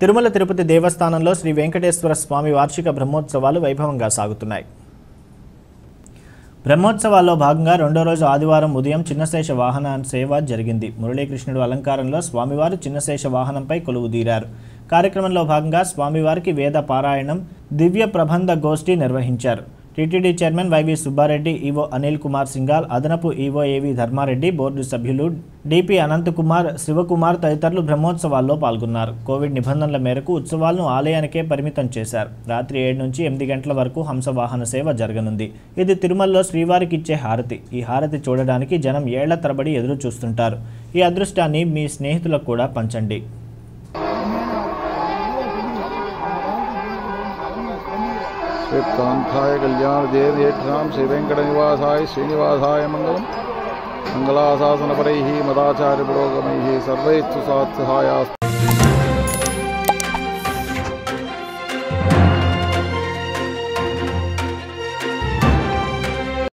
తిరుమల తిరుపతి దేవస్థానంలో శ్రీ వెంకటేశ్వర స్వామి వార్షిక బ్రహ్మోత్సవాలు వైభవంగా సాగుతున్నాయి. బ్రహ్మోత్సవాల్లో భాగంగా రెండో రోజు ఆదివారం ఉదయం చిన్నశేష వాహన సేవ జరిగింది. మురళీకృష్ణుడు అలంకారంలో స్వామివారు చిన్నశేష వాహనంపై కొలువుదీరారు. కార్యక్రమంలో భాగంగా స్వామివారికి వేద పారాయణం, దివ్య ప్రబంధ గోష్ఠి నిర్వహించారు. TTD chairman YV Subrahmanya, EO Anil Kumar Singhal, అదనపు ఈవో ఏవి ధర్మారెడి, బోర్డు సభ్యులు డిపి అనంత కుమార్ శివకుమార్ తదితరులు బ్రహ్మోత్సవాల్లో పాల్గొన్నారు. కోవిడ్ నిబంధనల మేరకు ఉత్సవాలను ఆలయానికే పరిమితం చేశారు. రాత్రి 7 నుంచి 8 గంటల వరకు హంసవాహన సేవ జరగనుంది. ఇది తిరుమలలో శ్రీవారికి ఇచ్చే హారతి. ఈ హారతి చూడడానికి జనం ఏళ్ల తరబడి ఎదురు చూస్తుంటారు. ఈ అదృష్టాన్ని మీ స్నేహితులకు కూడా పంచండి. श्रीकांताय कल्याण देव येठाम श्री वेंकट निवासाय श्रीनिवासाय मंगलम मंगलाशासन परैः मदाचार्य पुरोगमैः सर्वैस्तु सात्सहायास्तु